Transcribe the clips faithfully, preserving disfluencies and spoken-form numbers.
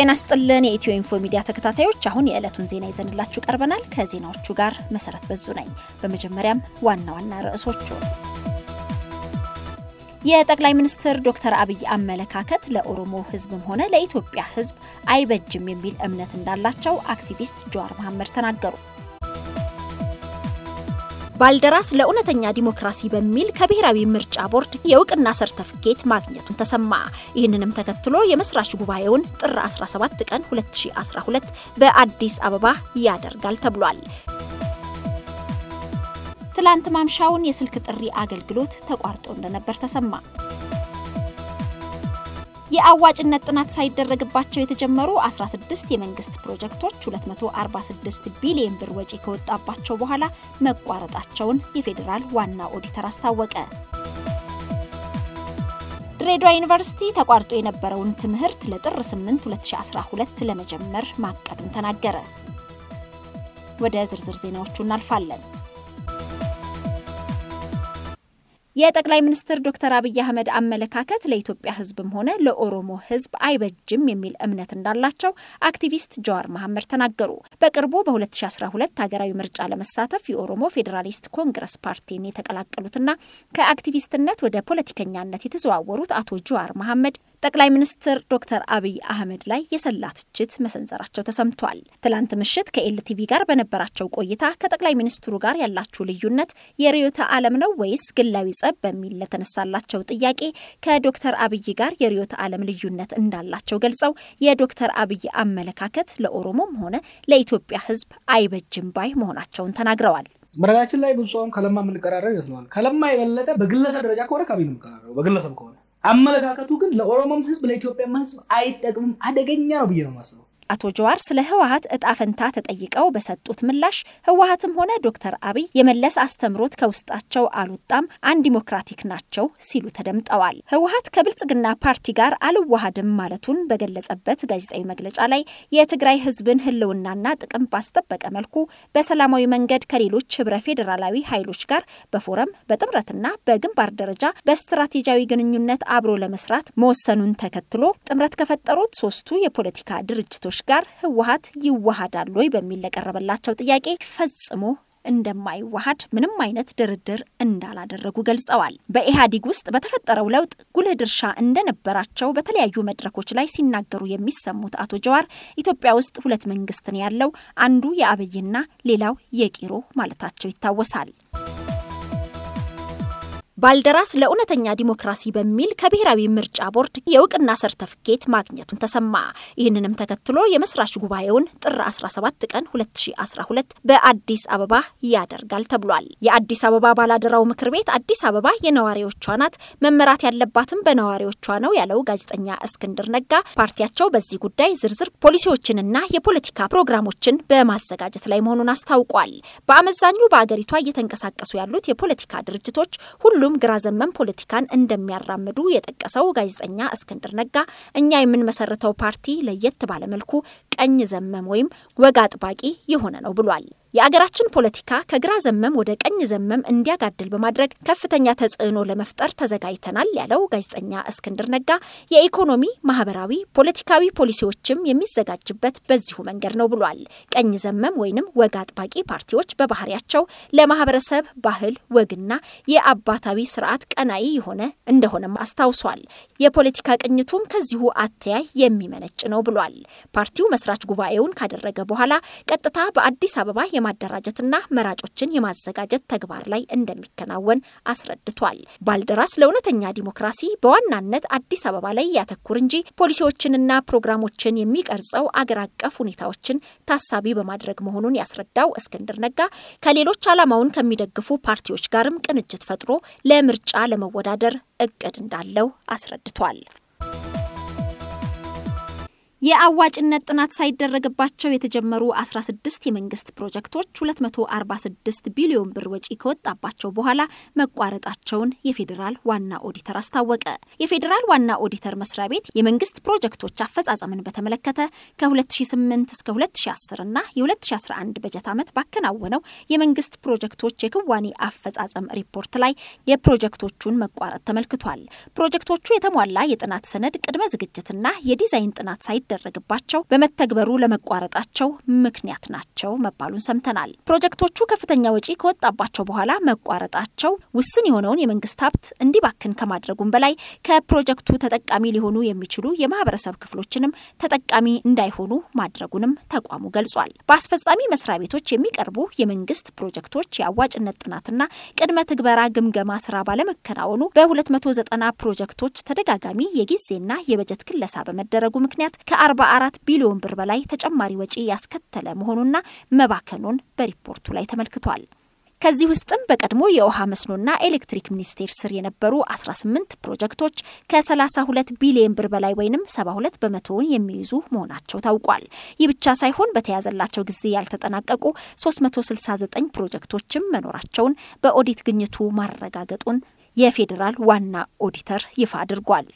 ጤና ስጥልን የኢትዮ ኢንፎ ሚዲያ ተከታታዮች አሁን የዕለቱን ዜና ይዘንላችሁ ቀርበናል ከዜናዎቹ ጋር መሰረት በዙ ነኝ በመጀመሪያም ዋና ዋና ርዕሶቹ የጠቅላይ ሚኒስትር ዶክተር አብይ አመለካከት ለኦሮሞ ህዝብም ሆነ ለኢትዮጵያ ህዝብ አይበጅም የሚል እምነት እንዳላቸው አክቲቪስት ጃዋር መሐመድ ተናገሩ ባልደራስ ለኡነተኛ ዲሞክራሲ በሚል ከብሔራዊ ምርጫ ቦርድ የውቅና ሰርተፍኬት ማግኘቱን ተሰማ ይህንንም ተከትሎ የመስራች ጉባኤውን ጥር አስራ ሰባት ቀን ሁለት ሺህ አስራ ሁለት በአዲስ አበባ ያደርጋል ተብሏል ትላንት ማምሻውን የስልክ ጥሪ አገልግሎት ተቋርጦ እንደነበር ተሰማ የአዋጭነት ጥናት ሳይደረግባቸው የተጀመሩ አስራ ስድስት የመንግስት ፕሮጀክቶች ሁለት መቶ አርባ ስድስት ቢሊዮን ብር ወጪ ከወጣባቸው በኋላ መቋረጣቸውን የፌደራል ዋና ኦዲተር አስታወቀ ድሬዳዋ ዩኒቨርሲቲ ተቋርጦ የነበረውን ትምህርት ለጥር ስምንት ሁለት ሺህ አስራ ሁለት ለመጀመር ማቀዱን ተናገረ ወደ ዝርዝር ዜናዎቹ እናልፋለን የጠቅላይ ሚኒስትር ዶክተር አብይ አህመድ አመለካከት ለኢትዮጵያ ህዝብም ሆነ ለኦሮሞ ህዝብ አይበጅም የሚል እምነት እንዳላቸው አክቲቪስት ጃዋር መሐመድ ተናገሩ በቅርቡ በ2012 ሀገራዊ ምርጫ ለመሳተፍ የኦሮሞ ፌደራሊስት ኮንግረስ ፓርቲን የተቀላቀሉትና ከአክቲቪስትነት ወደ ፖለቲከኛነት የተዘዋወሩት አቶ ጃዋር መሐመድ ጠቅላይ ሚኒስትር ዶክተር አብይ አህመድ ላይ የሰላ ትችት መሰንዘራቸው ተሰምቷል ትላንት ምሽት ከኤልቲቪ ጋር በነበራቸው ቆይታ ከጠቅላይ ሚኒስትሩ ጋር ያላችሁ ልዩነት የሪዮታ ዓለም ነው ወይስ ግላዊ ጸብ በሚል ለተነሳላቸው ጥያቄ ከዶክተር አብይ ጋር የሪዮታ ዓለም ልዩነት እንዳላቸው ገልጸው የዶክተር አብይ አመለካከት ለኦሮሞም ሆነ ለኢትዮጵያ ህዝብ አይበጅም ባይ መሆናቸውን ተናግረዋል መረጋችን ላይ ብዙውን ከለማ ምን ቀራረው ይስማል ከለማ ይበለጠ በግለሰብ ደረጃ ቆረ ካቢን ምን ቀራረው በግለሰብ ቆረ አመለካከቱ ግን ለኦሮሞም ህዝብ ለኢትዮጵያም ህዝብ አይጠቅምም አደገኛ ነው ብዬ ነው ማስበው አቶ ጃዋር ስለ ህዋሃት እጣፈንታ ተጠይቀው በሰጡት ምላሽ ህዋሃትም ሆነ ዶክተር አብይ የመለስ አስተምሮት ከውስጣቸው አልወጣም አንድ ዲሞክራቲክ ናቸው ሲሉ ተደምጠዋል ህዋሃት ከብልጽግና ፓርቲ ጋር አልዋሃድም ማለቱን በገለጸበት ጋዜጣዊ መግለጫ ላይ የትግራይ ህዝብን ህልውናና ጥቅም ባስጠበቀ መልኩ በሰላማዊ መንገድ ከሌሎች ህብረ ፌደራላዊ ኃይሎች ጋር በፎረም በጥምረትና በግንባር ደረጃ በስትራቴጂያዊ ግንኙነት አብሮ ለመስራት መወሰኑን ተከትሎ ጥምረት ከፈጠሩት ሶስቱ የፖለቲካ ድርጅቶች ጋር ህዋሃት ይዋሃዳል ወይ በሚል ለቀረበላቸው ጥያቄ ፈጽሞ እንደማይዋሃድ ምንም አይነት ድርድር እንዳላደረጉ ገልጸዋል በኢሃዲግ ውስጥ በተፈጠረው ለውጥ ጉልህ ድርሻ እንደነበራቸው በተለያዩ መድረኮች ላይ ሲናገሩ የሚሰሙት አቶ ጃዋር ኢትዮጵያ ውስጥ ሁለት መንግስት ነው ያለው አንዱ የአብይና ሌላው የቂሮ ማለታቸው ይታወሳል ባልደራስ ለኡነተኛ ዲሞክራሲ በሚል ከብሔራዊ ምርጫ ቦርድ የውቅና ሰርተፍኬት ማግኘቱን ተሰማ ይህንንም ተከትሎ የመስራች ጉባኤውን ጥር አስራ ሰባት ቀን ሁለት ሺህ አስራ ሁለት በአዲስ አበባ ያደርጋል ተብሏል የአዲስ አበባ ባላደራው ምክር ቤት አዲስ አበባ የነዋሪዎቿ ናት መመራት ያለባትም በነዋሪዎቿ ነው ያለው ጋዜጠኛ እስክንድር ነጋ ፓርቲያቸው በዚህ ጉዳይ ዝርዝር ፖሊሲዎችንና የፖለቲካ ፕሮግራሞችን በማዘጋጀት ላይ መሆኑን አስታውቋል በአመዛኙ በአገሪቷ እየተንቀሳቀሱ ያሉት የፖለቲካ ድርጅቶች ሁሉ ግራ ዘመም ፖለቲካን እንደሚያራምዱ የተጠቀሰው ጋዜጠኛ እስክንድር ነጋ እኛ የምንመሰረተው ፓርቲ ለየት ባለ መልኩ ቀኝ ዘመም ወይም ወግ አጥባቂ የሆነ ነው ብሏል የአገራችን ፖለቲካ ከግራ ዘመም ወደ ቀኝ ዘመም እንዲያጋድል በማድረግ ከፍተኛ ተጽዕኖ ለመፍጠር ተዘጋጅተናል ያለው ጋዜጠኛ እስክንድር ነጋ የኢኮኖሚ ማህበራዊ ፖለቲካዊ ፖሊሲዎችም የሚዘጋጅበት በዚሁ መንገድ ነው ብሏል ቀኝ ዘመም ወይንም ወግ አጥባቂ ፓርቲዎች በባህሪያቸው ለማህበረሰብ ባህል ወግና የአባታዊ ስርዓት ቀናይ የሆነ እንደሆነም አስታውሷል የፖለቲካ ቅኝቱም ከዚሁ አተያይ የሚመነጭ ነው ብሏል ፓርቲው መስራች ጉባኤውን ካደረገ በኋላ ቀጥታ በአዲስ አበባ ማደራጀትና መራጮችን የማዘጋጀት ተግባር ላይ እንደሚከናወን አስረድቷል ባልደራስ ለኡነተኛ ዲሞክራሲ በዋናነት አዲስ አበባ ላይ ያተኩር እንጂ ፖሊሲዎችንና ፕሮግራሞችን የሚቀርጸው አገር አቀፍ ሁኔታዎችን ታሳቢ በማድረግ መሆኑን ያስረዳው እስክንድር ነጋ ከሌሎች ዓላማውን ከሚደግፉ ፓርቲዎች ጋርም ቅንጅት ፈጥሮ ለምርጫ ለመወዳደር እቅድ እንዳለው አስረድቷል የአዋጭነት ጥናት ሳይደረግባቸው የተጀመሩ አስራ ስድስት የመንግስት ፕሮጀክቶች ሁለት መቶ አርባ ስድስት ቢሊዮን ብር ወጪ ከወጣባቸው በኋላ መቋረጣቸውን የፌደራል ዋና ኦዲተር አስታወቀ የፌደራል ዋና ኦዲተር መስሪያ ቤት የመንግስት ፕሮጀክቶች አፈጻጸምን በተመለከተ ከ2008 እስከ ሁለት ሺህ አስር እና የ2011 በጀት ዓመት ባከናወነው የመንግስት ፕሮጀክቶች የክዋኔ አፈጻጸም ሪፖርት ላይ የፕሮጀክቶቹን መቋረጥ ተመልክቷል ፕሮጀክቶቹ የተሟላ የጥናት ሰነድ ቅድመ ዝግጅትና የዲዛይን ጥናት ሳይ የሚደረግባቸው በመተግበሩ ለመቋረጣቸው ምክንያት ናቸው መባሉን ሰምተናል። ፕሮጀክቶቹ ከፍተኛ ወጪ ከወጣባቸው በኋላ መቋረጣቸው ውስን የሆነውን የመንግስት ሀብት እንዲባክን ከማድረጉም በላይ ከፕሮጀክቱ ተጠቃሚ ሊሆኑ የሚችሉ የማህበረሰብ ክፍሎችንም ተጠቃሚ እንዳይሆኑ ማድረጉንም ተቋሙ ገልጿል። በአስፈጻሚ መስሪያ ቤቶች የሚቀርቡ የመንግስት ፕሮጀክቶች ያዋጭነት ጥናትና ቅድመ ትግበራ ግምገማ ስራ ባለመከናወኑ በ290 ፕሮጀክቶች ተደጋጋሚ የጊዜና የበጀት ክለሳ በመደረጉ ምክንያት ከ44 ቢሊዮን ብር በላይ ተጨማሪ ወጪ ያስከተለ መሆኑና መባከኑን በሪፖርቱ ላይ ተመልክቷል። ከዚህ ውስጥም በቀድሞ የውሃ መስኖና ኤሌክትሪክ ሚኒስቴር ስር የነበሩ አስራ ስምንት ፕሮጀክቶች ከ32 ቢሊዮን ብር በላይ ወይንም ሰባ ሁለት በመቶ የሚይዙ መሆናቸው ታውቋል። ይህ ብቻ ሳይሆን በተያዘላቸው ጊዜ ያልተጠናቀቁ ሶስት መቶ ስልሳ ዘጠኝ ፕሮጀክቶችም መኖራቸውን በኦዲት ግኝቱ ማረጋገጡን የፌደራል ዋና ኦዲተር ይፋ አድርጓል።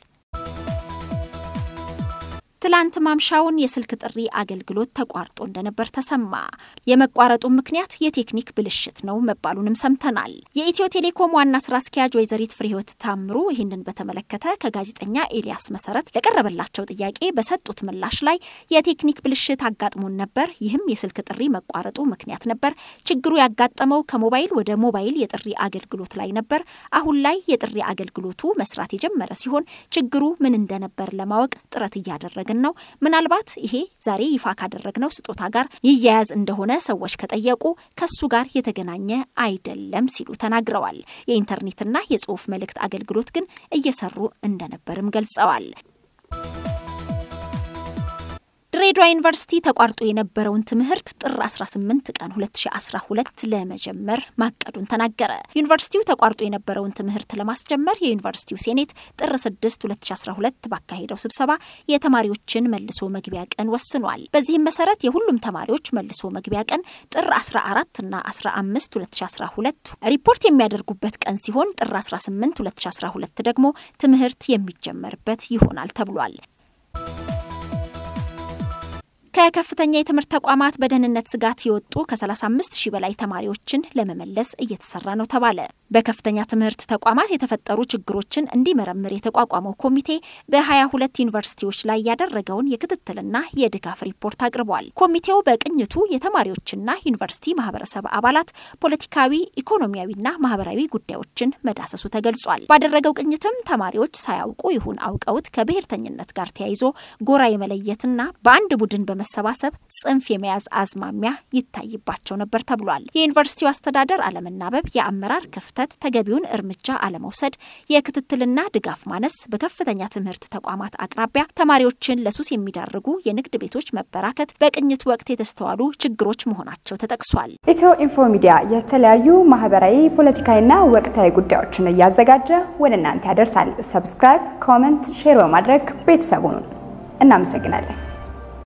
ትላንት ማምሻውን የስልክ ጥሪ አገልግሎት ተቋርጦ እንደነበር ተሰማ። የመቋረጡ ምክንያት የቴክኒክ ብልሽት ነው መባሉንም ሰምተናል። የኢትዮ ቴሌኮም ዋና ስራ አስኪያጅ ወይዘሪት ፍሬህይወት ታምሩ ይህንን በተመለከተ ከጋዜጠኛ ኤልያስ መሰረት ለቀረበላቸው ጥያቄ በሰጡት ምላሽ ላይ የቴክኒክ ብልሽት አጋጥሞን ነበር፣ ይህም የስልክ ጥሪ መቋረጡ ምክንያት ነበር። ችግሩ ያጋጠመው ከሞባይል ወደ ሞባይል የጥሪ አገልግሎት ላይ ነበር። አሁን ላይ የጥሪ አገልግሎቱ መስራት የጀመረ ሲሆን ችግሩ ምን እንደነበር ለማወቅ ጥረት እያደረገ ነው። ምናልባት ይሄ ዛሬ ይፋ ካደረግነው ስጦታ ጋር ይያያዝ እንደሆነ ሰዎች ከጠየቁ ከሱ ጋር የተገናኘ አይደለም ሲሉ ተናግረዋል። የኢንተርኔትና የጽሑፍ መልእክት አገልግሎት ግን እየሰሩ እንደነበርም ገልጸዋል። ድሬዳዋ ዩኒቨርሲቲ ተቋርጦ የነበረውን ትምህርት ጥር አስራ ስምንት ቀን ሁለት ሺህ አስራ ሁለት ለመጀመር ማቀዱን ተናገረ። ዩኒቨርሲቲው ተቋርጦ የነበረውን ትምህርት ለማስጀመር የዩኒቨርሲቲው ሴኔት ጥር ስድስት ሁለት ሺህ አስራ ሁለት ባካሄደው ስብሰባ የተማሪዎችን መልሶ መግቢያ ቀን ወስኗል። በዚህም መሰረት የሁሉም ተማሪዎች መልሶ መግቢያ ቀን ጥር አስራ አራት እና አስራ አምስት ሁለት ሺህ አስራ ሁለት ሪፖርት የሚያደርጉበት ቀን ሲሆን ጥር አስራ ስምንት ሁለት ሺህ አስራ ሁለት ደግሞ ትምህርት የሚጀመርበት ይሆናል ተብሏል። ከከፍተኛ የትምህርት ተቋማት በደህንነት ስጋት የወጡ ከ ሰላሳ አምስት ሺህ በላይ ተማሪዎችን ለመመለስ እየተሰራ ነው ተባለ። በከፍተኛ ትምህርት ተቋማት የተፈጠሩ ችግሮችን እንዲመረምር የተቋቋመው ኮሚቴ በ22 ዩኒቨርሲቲዎች ላይ ያደረገውን የክትትልና የድጋፍ ሪፖርት አቅርቧል። ኮሚቴው በቅኝቱ የተማሪዎችና ዩኒቨርሲቲ ማህበረሰብ አባላት ፖለቲካዊ፣ ኢኮኖሚያዊና ማህበራዊ ጉዳዮችን መዳሰሱ ተገልጿል። ባደረገው ቅኝትም ተማሪዎች ሳያውቁ ይሁን አውቀውት ከብሔርተኝነት ጋር ተያይዞ ጎራ የመለየትና በአንድ ቡድን በመሰባሰብ ጽንፍ የመያዝ አዝማሚያ ይታይባቸው ነበር ተብሏል። የዩኒቨርሲቲው አስተዳደር አለመናበብ፣ የአመራር ክፍተት፣ ተገቢውን እርምጃ አለመውሰድ፣ የክትትልና ድጋፍ ማነስ፣ በከፍተኛ ትምህርት ተቋማት አቅራቢያ ተማሪዎችን ለሱስ የሚዳርጉ የንግድ ቤቶች መበራከት በቅኝት ወቅት የተስተዋሉ ችግሮች መሆናቸው ተጠቅሷል። ኢትዮ ኢንፎ ሚዲያ የተለያዩ ማህበራዊ፣ ፖለቲካዊና ወቅታዊ ጉዳዮችን እያዘጋጀ ወደ እናንተ ያደርሳል። ሰብስክራይብ፣ ኮሜንት፣ ሼር በማድረግ ቤተሰቡን እናመሰግናለን።